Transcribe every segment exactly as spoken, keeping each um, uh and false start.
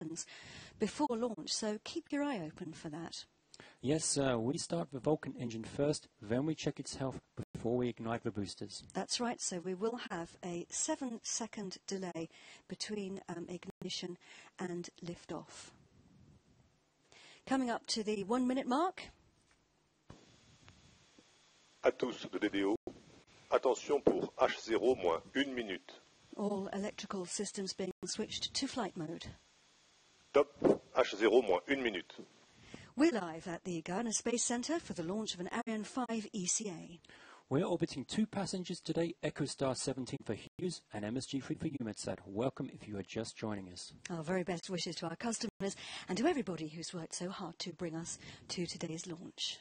happens before launch, so keep your eye open for that. Yes, uh, we start the Vulcain engine first, then we check its health before we ignite the boosters. That's right, so we will have a seven-second delay between um, ignition and liftoff. Coming up to the one-minute mark. À tous de D D O, attention pour H zero moins une minute. All electrical systems being switched to flight mode. Top, H zero moins une minute. We're live at the Guiana Space Center for the launch of an Ariane five E C A. We're orbiting two passengers today, EchoStar seventeen for Hughes and M S G three for Eumetsat. Welcome if you are just joining us. Our very best wishes to our customers and to everybody who's worked so hard to bring us to today's launch.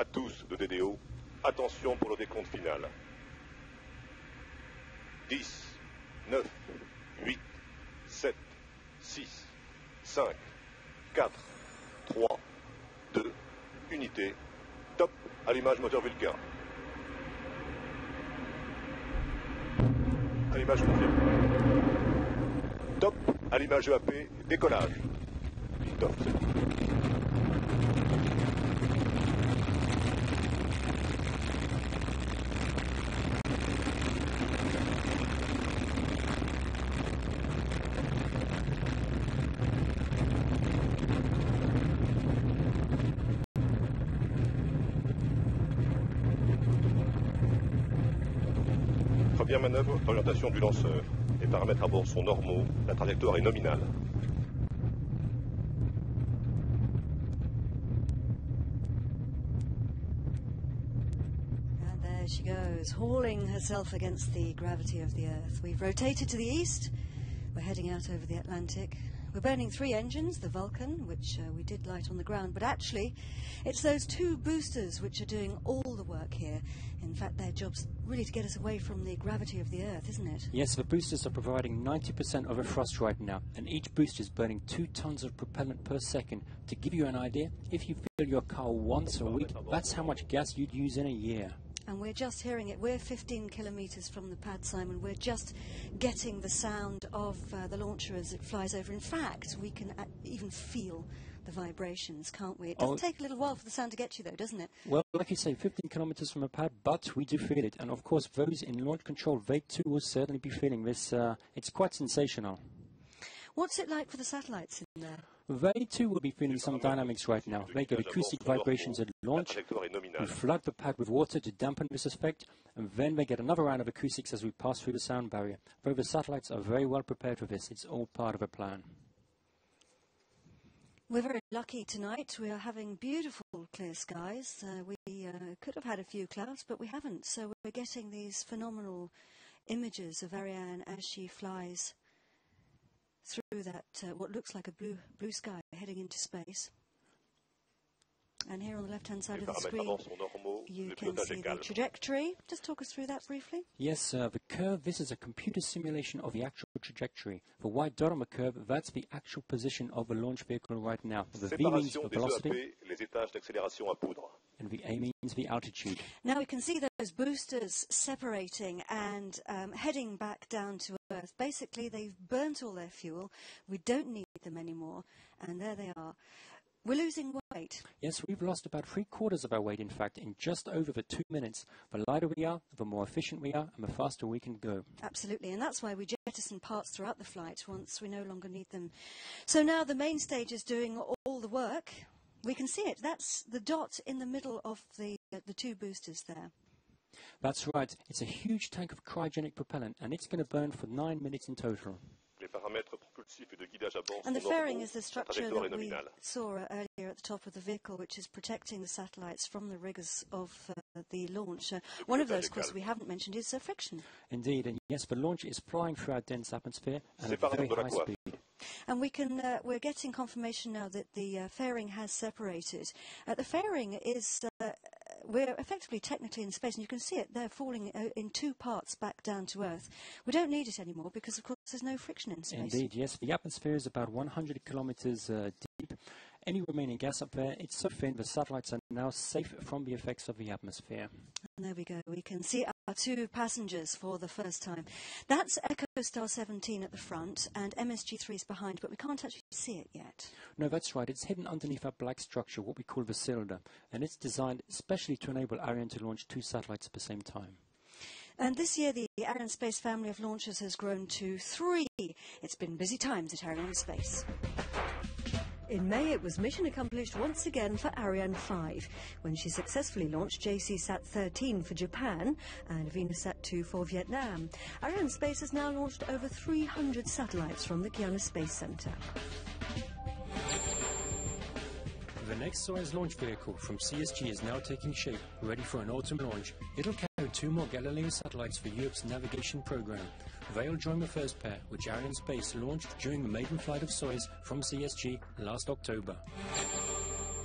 À tous de D D O, attention pour le décompte final. dix, neuf, huit, sept, six, cinq, quatre, trois, deux, unité, top, allumage moteur Vulcain. Allumage confirmé. Top, allumage E A P, décollage. Top. Première manœuvre d'orientation du lanceur. Les paramètres à bord sont normaux, la trajectoire est nominale. And there she goes, hauling herself against the gravity of the Earth. We've rotated to the east, we're heading out over the Atlantic. We're burning three engines, the Vulcain, which uh, we did light on the ground, but actually it's those two boosters which are doing all the work here. In fact, their job's really to get us away from the gravity of the Earth, isn't it? Yes, the boosters are providing ninety percent of the thrust right now, and each booster is burning two tons of propellant per second. To give you an idea, if you fill your car once a week, that's how much gas you'd use in a year. And we're just hearing it. We're fifteen kilometres from the pad, Simon. We're just getting the sound of uh, the launcher as it flies over. In fact, we can uh, even feel the vibrations, can't we? It does oh. take a little while for the sound to get you, though, doesn't it? Well, like you say, fifteen kilometres from a pad, but we do feel it. And, of course, those in launch control, they too will certainly be feeling this. Uh, it's quite sensational. What's it like for the satellites in there? They too will be feeling some dynamics right now. They get acoustic vibrations at launch, we flood the pad with water to dampen this effect, and then they get another round of acoustics as we pass through the sound barrier. Though the satellites are very well prepared for this, it's all part of a plan. We're very lucky tonight. We are having beautiful clear skies. Uh, we uh, could have had a few clouds, but we haven't. So we're getting these phenomenal images of Ariane as she flies through that uh, what looks like a blue blue sky heading into space. And here on the left-hand side of the screen, you can see the trajectory. Just talk us through that briefly. Yes, uh, the curve, this is a computer simulation of the actual trajectory. The white dot on the curve, that's the actual position of the launch vehicle right now. The V means the velocity, and the A means the altitude. Now we can see those boosters separating and um, heading back down to Earth. Basically, they've burnt all their fuel. We don't need them anymore, and there they are. We're losing weight. Yes, we've lost about three quarters of our weight, in fact, in just over the two minutes. The lighter we are, the more efficient we are, and the faster we can go. Absolutely, and that's why we jettison parts throughout the flight once we no longer need them. So now the main stage is doing all the work. We can see it. That's the dot in the middle of the, uh, the two boosters there. That's right. It's a huge tank of cryogenic propellant, and it's going to burn for nine minutes in total. And the fairing is the structure that we saw earlier at the top of the vehicle, which is protecting the satellites from the rigours of uh, the launch. Uh, one of those, of course, we haven't mentioned is uh, friction. Indeed, and yes, the launch is flying through our dense atmosphere at a very high speed. And we can, uh, we're getting confirmation now that the uh, fairing has separated. Uh, the fairing is uh, we're effectively technically in space, and you can see it there falling in two parts back down to Earth. We don't need it anymore because, of course, there's no friction in space. Indeed, yes. The atmosphere is about one hundred kilometers uh, deep. Any remaining gas up there, it's so thin the satellites are now safe from the effects of the atmosphere. And there we go. We can see our two passengers for the first time. That's EchoStar seventeen at the front and M S G three is behind, but we can't actually see it yet. No, that's right. It's hidden underneath that black structure, what we call the cylinder, and it's designed especially to enable Ariane to launch two satellites at the same time. And this year, the Arianespace family of launchers has grown to three. It's been busy times at Arianespace. In May, it was mission accomplished once again for Ariane five, when she successfully launched J C SAT thirteen for Japan and Venusat two for Vietnam. Arianespace has now launched over three hundred satellites from the Guiana Space Center. The next Soyuz launch vehicle from C S G is now taking shape, ready for an autumn launch. It'll carry two more Galileo satellites for Europe's navigation program. They'll join the first pair, which Arianespace launched during the maiden flight of Soyuz from C S G last October.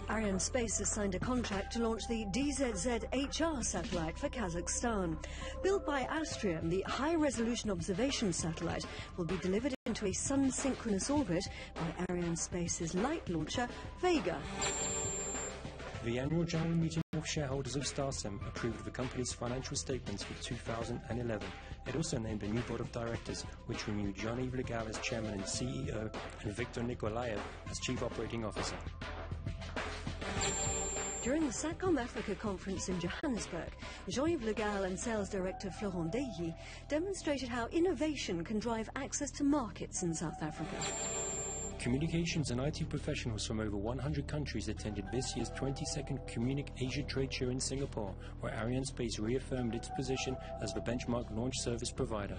Arianespace has signed a contract to launch the D Z Z H R satellite for Kazakhstan. Built by Astrium, the high-resolution observation satellite will be delivered into a sun-synchronous orbit by Arianespace's light launcher, Vega. The annual general meeting of shareholders of Starsem approved the company's financial statements for two thousand eleven. It also named a new board of directors, which renewed Jean-Yves Le Gall as chairman and C E O and Victor Nikolaev as chief operating officer. During the SATCOM Africa conference in Johannesburg, Jean-Yves Le Gall and sales director Florent Deghi demonstrated how innovation can drive access to markets in South Africa. Communications and I T professionals from over one hundred countries attended this year's twenty-second Communic Asia trade show in Singapore, where Arianespace reaffirmed its position as the benchmark launch service provider.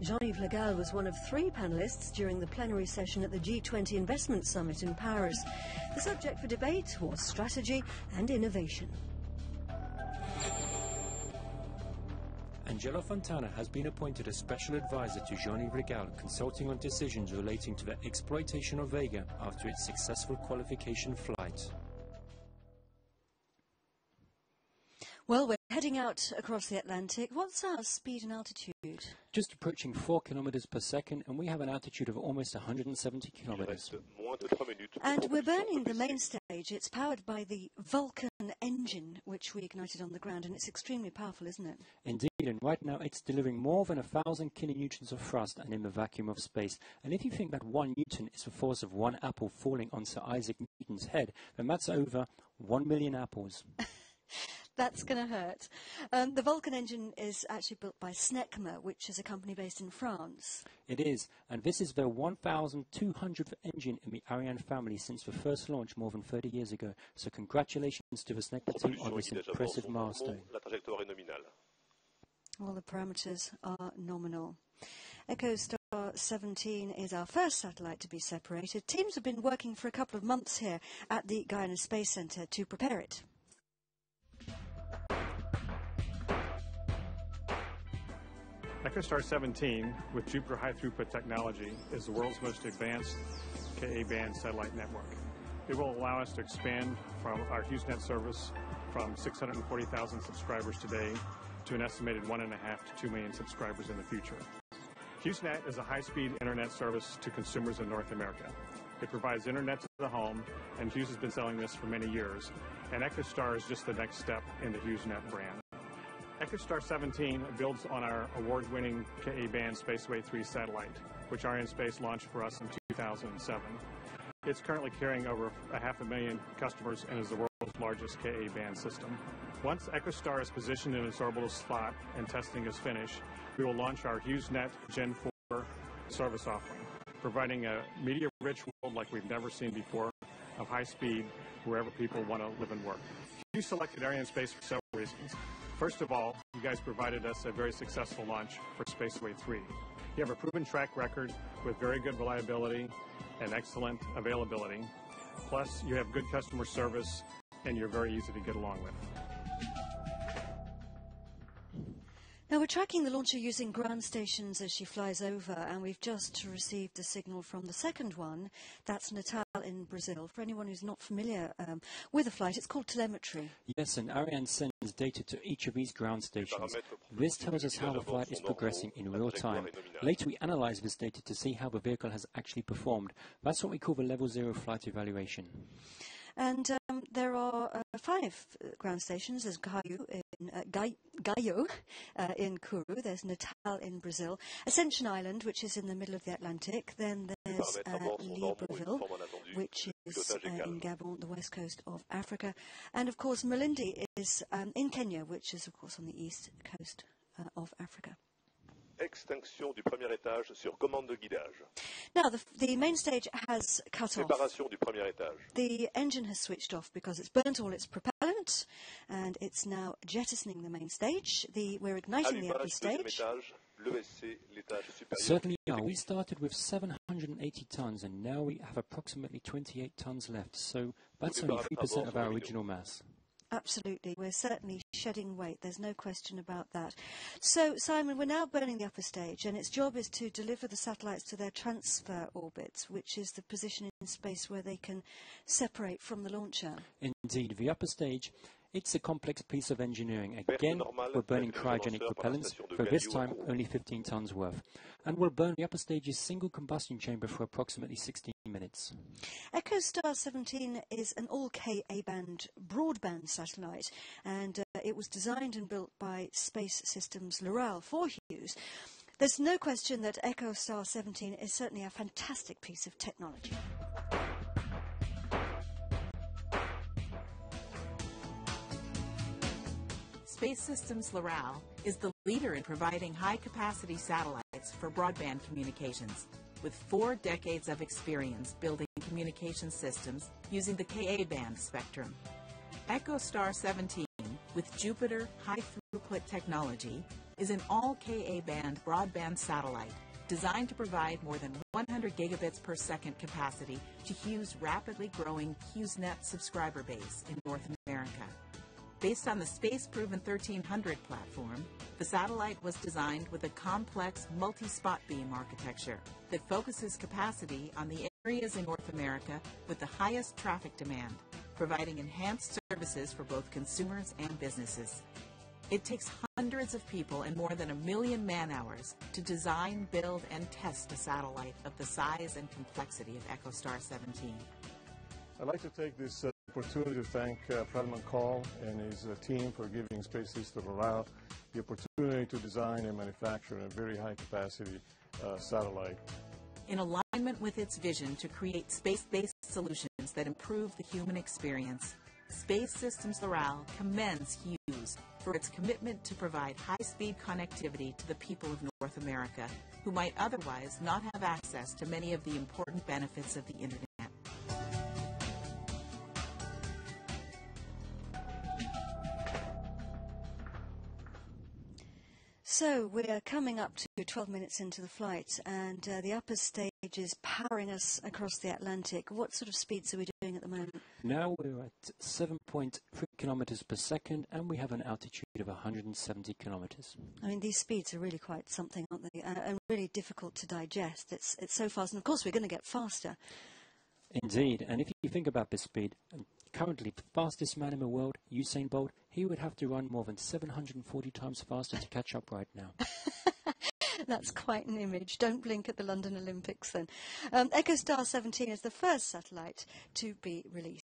Jean-Yves Le Gall was one of three panelists during the plenary session at the G twenty Investment Summit in Paris. The subject for debate was strategy and innovation. Angelo Fontana has been appointed as special advisor to Jean-Yves Le Gall, consulting on decisions relating to the exploitation of Vega after its successful qualification flight. Well, we're heading out across the Atlantic. What's our speed and altitude? Just approaching four kilometers per second, and we have an altitude of almost one hundred seventy kilometers. And we're burning the main stage. It's powered by the Vulcain engine, which we ignited on the ground, and it's extremely powerful, isn't it? Indeed, and right now it's delivering more than a thousand kilonewtons of thrust and in the vacuum of space. And if you think that one newton is the force of one apple falling on Sir Isaac Newton's head, then that's over one million apples. That's going to hurt. Um, the Vulcain engine is actually built by Snecma, which is a company based in France. It is, and this is their one thousand two hundredth engine in the Ariane family since the first launch more than thirty years ago. So congratulations to the Snecma team on this impressive milestone. All the parameters are nominal. EchoStar seventeen is our first satellite to be separated. Teams have been working for a couple of months here at the Guiana Space Center to prepare it. EchoStar seventeen, with Jupiter high-throughput technology, is the world's most advanced Ka-band satellite network. It will allow us to expand from our HughesNet service from six hundred forty thousand subscribers today to an estimated one and a half to two million subscribers in the future. HughesNet is a high-speed internet service to consumers in North America. It provides internet to the home, and Hughes has been selling this for many years, and EchoStar is just the next step in the HughesNet brand. EchoStar seventeen builds on our award-winning Ka-band Spaceway three satellite, which Arianespace launched for us in two thousand seven. It's currently carrying over a half a million customers and is the world's largest Ka-band system. Once EchoStar is positioned in its orbital slot and testing is finished, we will launch our HughesNet Gen four service offering, providing a media-rich world like we've never seen before of high speed wherever people want to live and work. Hughes selected Arianespace for several reasons. First of all, you guys provided us a very successful launch for Spaceway three. You have a proven track record with very good reliability and excellent availability. Plus, you have good customer service, and you're very easy to get along with. Now, we're tracking the launcher using ground stations as she flies over, and we've just received a signal from the second one. That's Natal in in Brazil, for anyone who's not familiar um, with the flight, it's called telemetry. Yes, and Ariane sends data to each of these ground stations. This tells us how the flight is progressing in real time. Later we analyze this data to see how the vehicle has actually performed. That's what we call the level zero flight evaluation. And um, there are uh, five ground stations. There's Gayo in, uh, Gay Gayo, uh, in Kourou. There's Natal in Brazil. Ascension Island, which is in the middle of the Atlantic. Then there's uh, Libreville, which is uh, in Gabon, the west coast of Africa. And, of course, Malindi is um, in Kenya, which is, of course, on the east coast uh, of Africa. Extinction du premier étage sur commande de guidage. Now the, the main stage has cut off. Séparation du premier étage. The engine has switched off because it's burnt all its propellant, and it's now jettisoning the main stage. The, we're igniting Allumage the upper stage. Étage, l'E S C, l'étage supérieur. Certainly are. We started with seven hundred eighty tons, and now we have approximately twenty-eight tons left. So that's only three percent of our original mass. Absolutely. We're certainly shedding weight. There's no question about that. So, Simon, we're now burning the upper stage, and its job is to deliver the satellites to their transfer orbits, which is the position in space where they can separate from the launcher. Indeed. The upper stage, it's a complex piece of engineering. Again, we're burning cryogenic propellants, for this time only fifteen tons worth. And we'll burn the upper stage's single combustion chamber for approximately sixteen minutes. EchoStar seventeen is an all Ka-band broadband satellite, and uh, it was designed and built by Space Systems Loral for Hughes. There's no question that EchoStar seventeen is certainly a fantastic piece of technology. Space Systems Loral is the leader in providing high-capacity satellites for broadband communications, with four decades of experience building communication systems using the Ka-band spectrum. EchoStar seventeen, with Jupiter high-throughput technology, is an all Ka-band broadband satellite designed to provide more than one hundred gigabits per second capacity to Hughes' rapidly growing HughesNet subscriber base in North America. Based on the space-proven thirteen hundred platform, the satellite was designed with a complex multi-spot beam architecture that focuses capacity on the areas in North America with the highest traffic demand, providing enhanced services for both consumers and businesses. It takes hundreds of people and more than a million man-hours to design, build, and test a satellite of the size and complexity of EchoStar seventeen. I'd like to take this uh opportunity to thank uh, President Call and his uh, team for giving Space Systems Loral the opportunity to design and manufacture a very high-capacity uh, satellite. In alignment with its vision to create space-based solutions that improve the human experience, Space Systems Loral commends Hughes for its commitment to provide high-speed connectivity to the people of North America, who might otherwise not have access to many of the important benefits of the Internet. So we're coming up to twelve minutes into the flight, and uh, the upper stage is powering us across the Atlantic. What sort of speeds are we doing at the moment? Now we're at seven point three kilometers per second, and we have an altitude of one hundred seventy kilometers. I mean, these speeds are really quite something, aren't they? Uh, and really difficult to digest. It's, it's so fast, and of course we're going to get faster. Indeed, and if you think about this speed, currently the fastest man in the world, Usain Bolt, he would have to run more than seven hundred forty times faster to catch up right now. That's quite an image. Don't blink at the London Olympics then. Um, EchoStar seventeen is the first satellite to be released